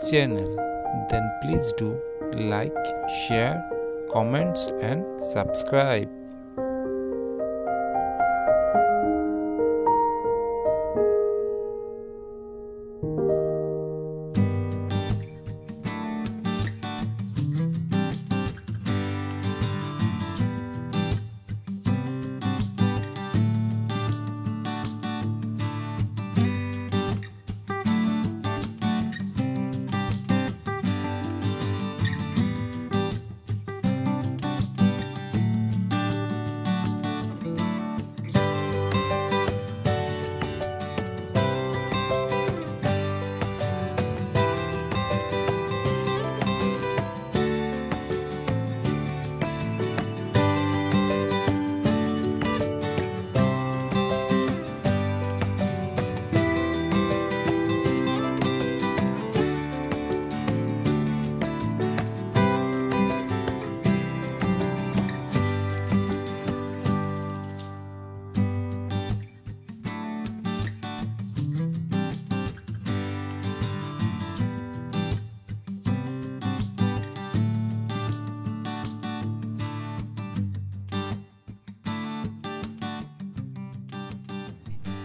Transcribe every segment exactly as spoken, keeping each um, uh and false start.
this channel, then please do like, share, comments and subscribe.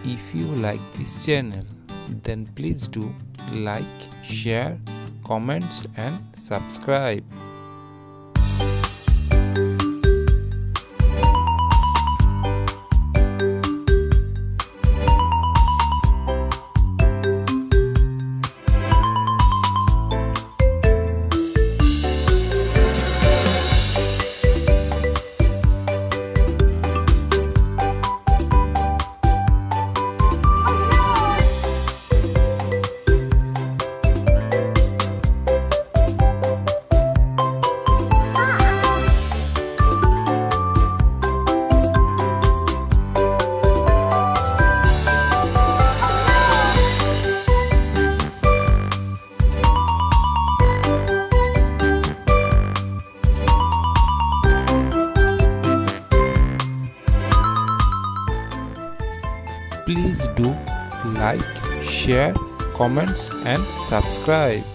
If you like this channel, then please do like, share, comments and subscribe. Please do like, share, comments and subscribe.